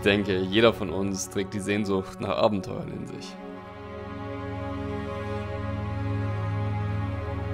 Ich denke, jeder von uns trägt die Sehnsucht nach Abenteuern in sich.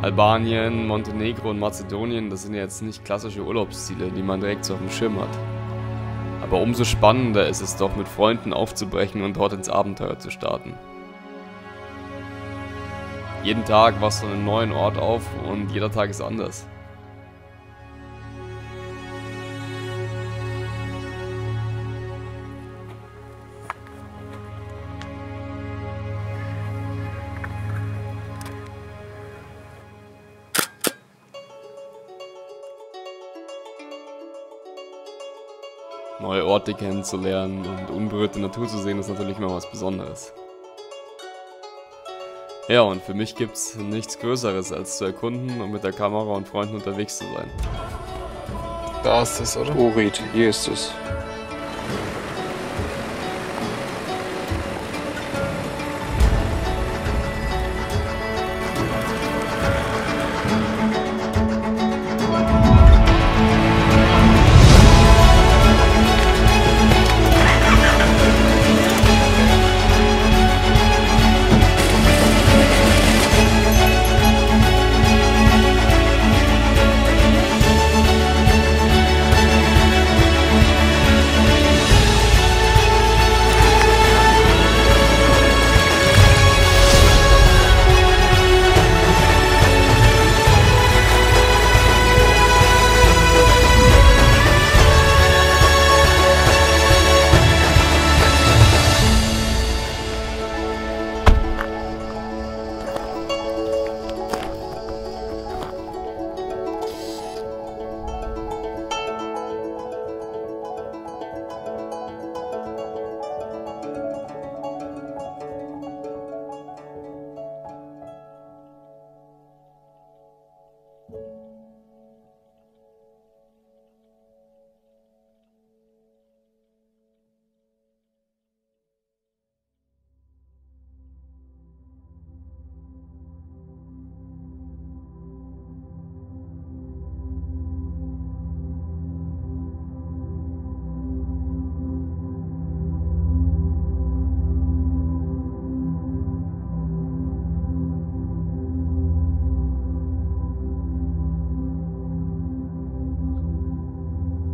Albanien, Montenegro und Mazedonien, das sind ja jetzt nicht klassische Urlaubsziele, die man direkt so auf dem Schirm hat. Aber umso spannender ist es doch, mit Freunden aufzubrechen und dort ins Abenteuer zu starten. Jeden Tag wachst du an einem neuen Ort auf und jeder Tag ist anders. Neue Orte kennenzulernen und unberührte Natur zu sehen, ist natürlich immer was Besonderes. Ja, und für mich gibt's nichts Größeres, als zu erkunden und mit der Kamera und Freunden unterwegs zu sein. Da ist es, oder? Orit, hier ist es.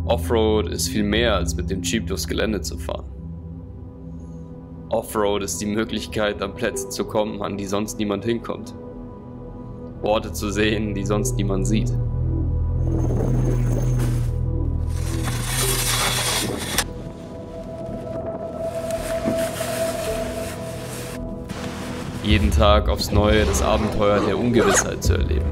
Offroad ist viel mehr, als mit dem Jeep durchs Gelände zu fahren. Offroad ist die Möglichkeit, an Plätze zu kommen, an die sonst niemand hinkommt. Orte zu sehen, die sonst niemand sieht. Jeden Tag aufs Neue das Abenteuer der Ungewissheit zu erleben.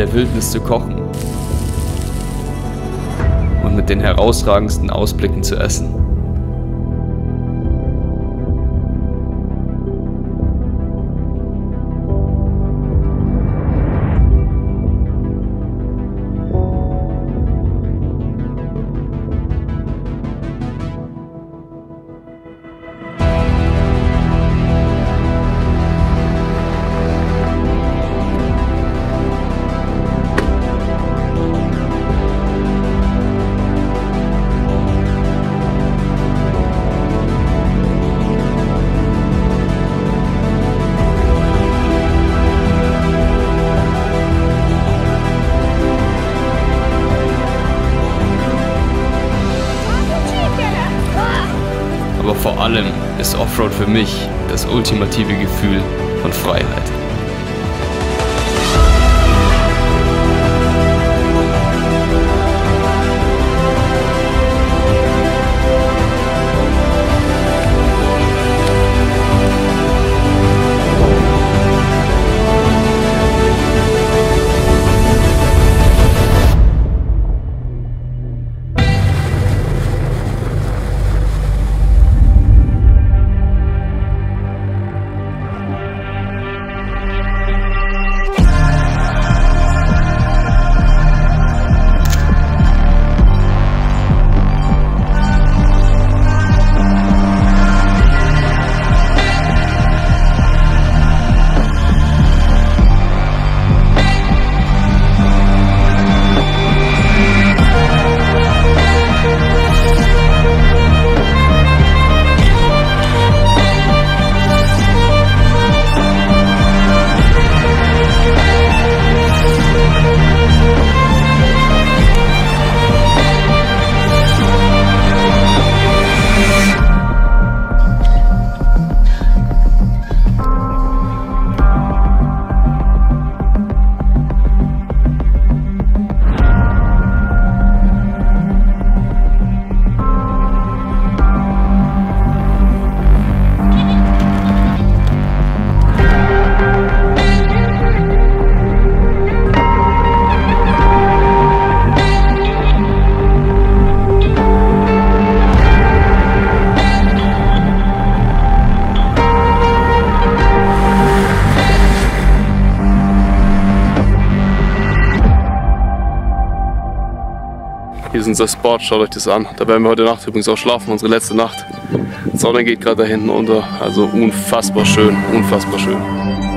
Der Wildnis zu kochen und mit den herausragendsten Ausblicken zu essen. Vor allem ist Offroad für mich das ultimative Gefühl von Freiheit. Hier ist unser Spot, schaut euch das an. Da werden wir heute Nacht übrigens auch schlafen, unsere letzte Nacht. Die Sonne geht gerade da hinten unter, also unfassbar schön, unfassbar schön.